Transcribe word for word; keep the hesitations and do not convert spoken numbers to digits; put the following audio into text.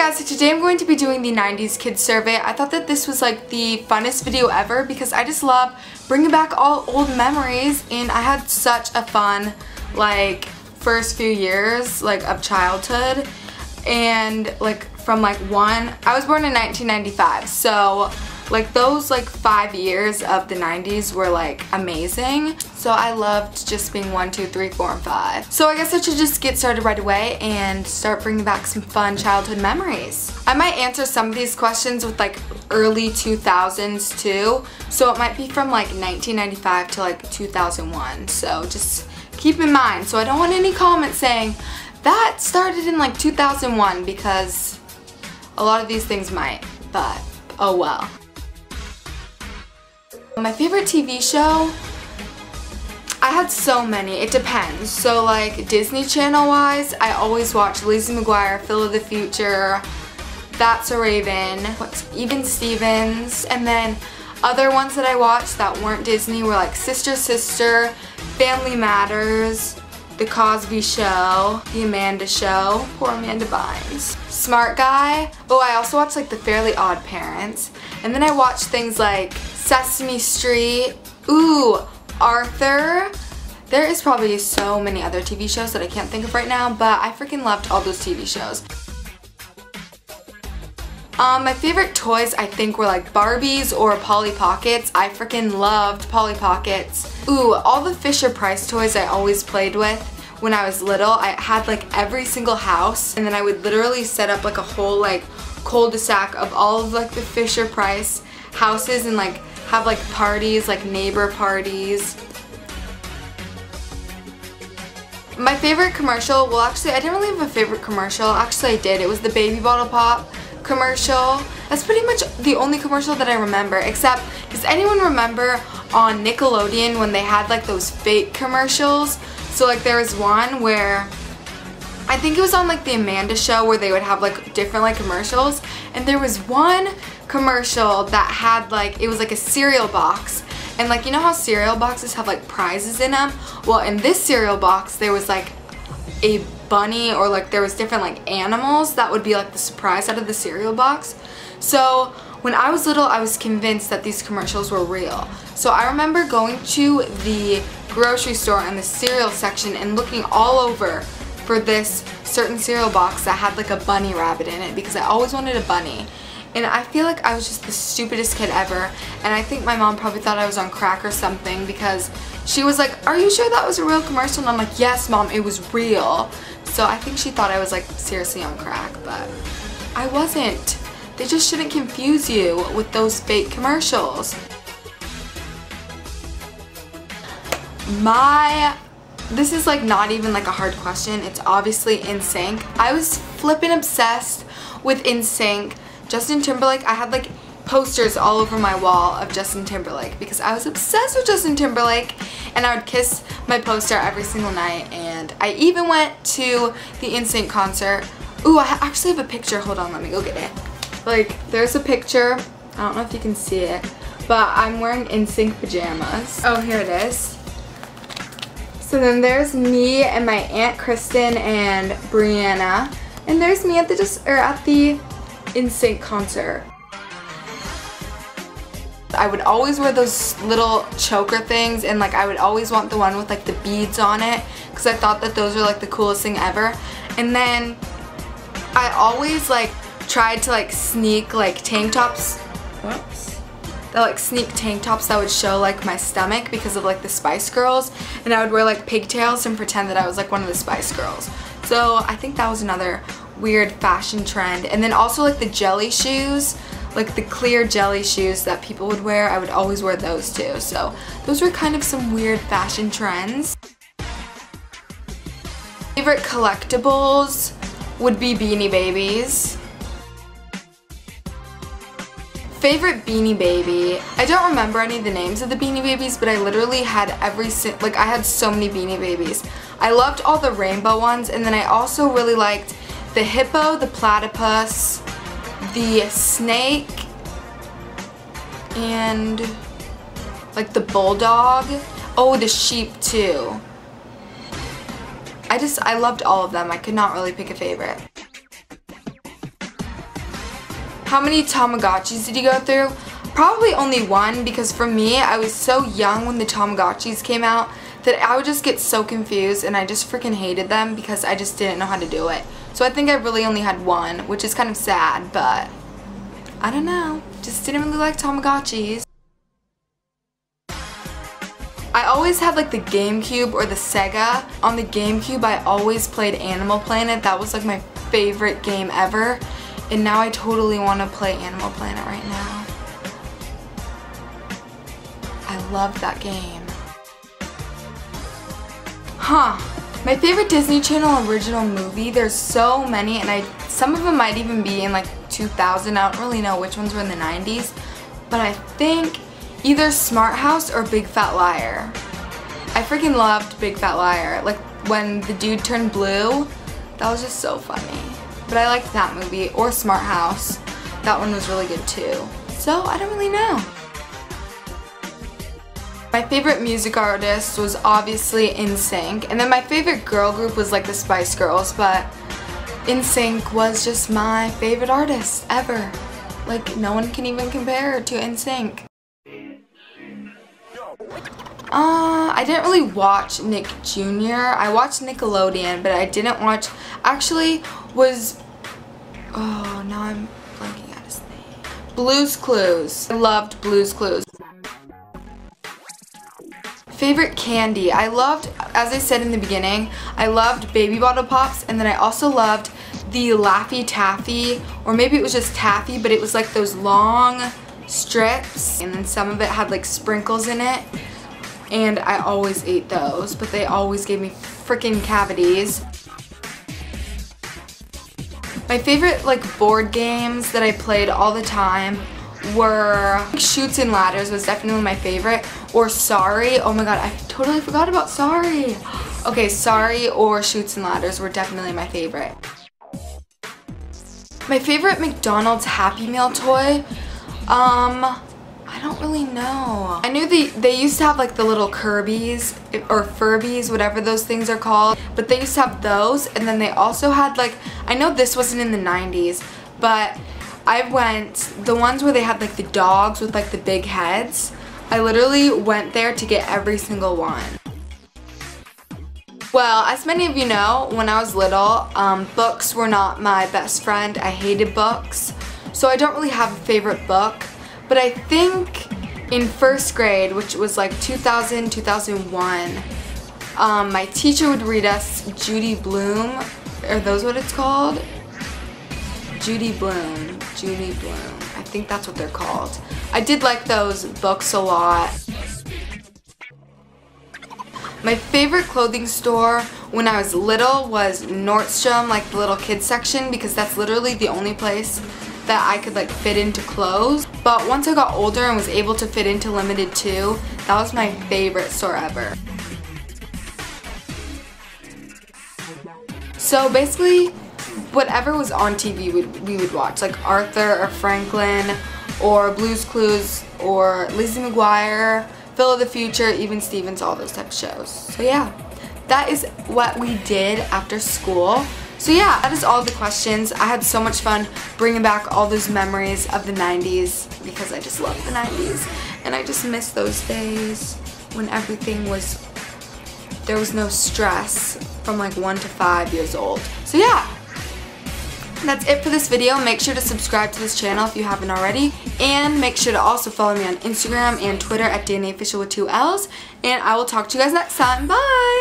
guys, so today I'm going to be doing the nineties kids survey. I thought that this was like the funnest video ever because I just love bringing back all old memories, and I had such a fun like first few years like of childhood, and like from like one, I was born in nineteen ninety-five, so like those like five years of the nineties were like amazing. So I loved just being one, two, three, four, and five. So I guess I should just get started right away and start bringing back some fun childhood memories. I might answer some of these questions with like early two thousands too. So it might be from like nineteen ninety-five to like two thousand one. So just keep in mind. So I don't want any comments saying that started in like two thousand one, because a lot of these things might, but oh well. My favorite T V show, I had so many, it depends. So like Disney Channel wise, I always watch Lizzie McGuire, Phil of the Future, That's a Raven, what's Even Stevens, and then other ones that I watched that weren't Disney were like Sister Sister, Family Matters, The Cosby Show, The Amanda Show, poor Amanda Bynes, Smart Guy. Oh, I also watched like The Fairly Odd Parents, and then I watched things like Sesame Street, ooh, Arthur. There is probably so many other T V shows that I can't think of right now, but I freaking loved all those T V shows. Um, my favorite toys I think were like Barbies or Polly Pockets. I freaking loved Polly Pockets. Ooh, all the Fisher Price toys I always played with when I was little. I had like every single house, and then I would literally set up like a whole like cul-de-sac of all of like the Fisher Price houses and like have like parties, like neighbor parties. My favorite commercial, well actually I didn't really have a favorite commercial, actually I did, it was the baby bottle pop commercial. That's pretty much the only commercial that I remember, except does anyone remember on Nickelodeon when they had like those fake commercials? So like there was one where I think it was on like the Amanda Show where they would have like different like commercials, and there was one commercial that had like, it was like a cereal box, and like you know how cereal boxes have like prizes in them? Well, in this cereal box there was like a bunny, or like there was different like animals that would be like the surprise out of the cereal box. So when I was little I was convinced that these commercials were real. So I remember going to the grocery store in the cereal section and looking all over for this certain cereal box that had like a bunny rabbit in it, because I always wanted a bunny. And I feel like I was just the stupidest kid ever, and I think my mom probably thought I was on crack or something, because she was like, are you sure that was a real commercial? And I'm like, yes mom, it was real. So I think she thought I was like seriously on crack, but I wasn't. They just shouldn't confuse you with those fake commercials. My, this is like not even like a hard question, it's obviously N sync. I was flippin' obsessed with N sync. Justin Timberlake, I had like posters all over my wall of Justin Timberlake because I was obsessed with Justin Timberlake, and I would kiss my poster every single night, and I even went to the N sync concert. Ooh, I actually have a picture, hold on, let me go get it. Like, there's a picture, I don't know if you can see it, but I'm wearing N sync pajamas. Oh, here it is. So then there's me and my Aunt Kristen and Brianna, and there's me at the, just, or at the N sync concert. I would always wear those little choker things, and like I would always want the one with like the beads on it because I thought that those were like the coolest thing ever. And then I always like tried to like sneak like tank tops, whoops, I like sneak tank tops that would show like my stomach because of like the Spice Girls, and I would wear like pigtails and pretend that I was like one of the Spice Girls. So I think that was another weird fashion trend. And then also like the jelly shoes, like the clear jelly shoes that people would wear, I would always wear those too. So those were kind of some weird fashion trends. Favorite collectibles would be Beanie Babies. Favorite Beanie Baby, I don't remember any of the names of the Beanie Babies, but I literally had every, like I had so many Beanie Babies. I loved all the rainbow ones, and then I also really liked the hippo, the platypus, the snake, and like the bulldog. Oh, the sheep too. I just, I loved all of them. I could not really pick a favorite. How many Tamagotchis did you go through? Probably only one, because for me, I was so young when the Tamagotchis came out that I would just get so confused and I just freaking hated them because I just didn't know how to do it. So I think I really only had one, which is kind of sad, but I don't know. Just didn't really like Tamagotchis. I always had like the GameCube or the Sega. On the GameCube, I always played Animal Planet. That was like my favorite game ever. And now I totally want to play Animal Planet right now. I love that game. Huh. My favorite Disney Channel original movie. There's so many, and I some of them might even be in like two thousand. I don't really know which ones were in the nineties. But I think either Smart House or Big Fat Liar. I freaking loved Big Fat Liar. Like, when the dude turned blue, that was just so funny. But I liked that movie, or Smart House. That one was really good too. So, I don't really know. My favorite music artist was obviously N sync. And then my favorite girl group was like the Spice Girls, but N sync was just my favorite artist ever. Like, no one can even compare to N sync. Uh, I didn't really watch Nick Junior I watched Nickelodeon, but I didn't watch, actually was, oh, now I'm blanking out his name. Blue's Clues. I loved Blue's Clues. Favorite candy. I loved, as I said in the beginning, I loved Baby Bottle Pops, and then I also loved the Laffy Taffy, or maybe it was just Taffy, but it was like those long strips, and then some of it had like sprinkles in it. And I always ate those, but they always gave me freaking cavities. My favorite like board games that I played all the time were Chutes and Ladders was definitely my favorite, or Sorry. Oh my god, I totally forgot about Sorry. Okay, Sorry or Chutes and Ladders were definitely my favorite. My favorite McDonald's Happy Meal toy, um, I don't really know. I knew they, they used to have like the little Furbies or Furbies, whatever those things are called, but they used to have those, and then they also had like, I know this wasn't in the nineties, but I went, the ones where they had like the dogs with like the big heads, I literally went there to get every single one. Well, as many of you know, when I was little, um, books were not my best friend. I hated books, so I don't really have a favorite book. But I think in first grade, which was like two thousand, two thousand one, um, my teacher would read us Judy Blume. Are those what it's called? Judy Blume. Judy Blume. I think that's what they're called. I did like those books a lot. My favorite clothing store when I was little was Nordstrom, like the little kids section, because that's literally the only place that I could like fit into clothes. But once I got older and was able to fit into Limited Too, that was my favorite store ever. So basically, whatever was on T V we, we would watch, like Arthur or Franklin or Blue's Clues or Lizzie McGuire, Phil of the Future, even Stevens, all those type of shows. So yeah, that is what we did after school. So yeah, that is all the questions. I had so much fun bringing back all those memories of the nineties because I just love the nineties and I just miss those days when everything was, there was no stress from like one to five years old. So yeah, that's it for this video. Make sure to subscribe to this channel if you haven't already, and make sure to also follow me on Instagram and Twitter at D N A Official with two L's, and I will talk to you guys next time. Bye!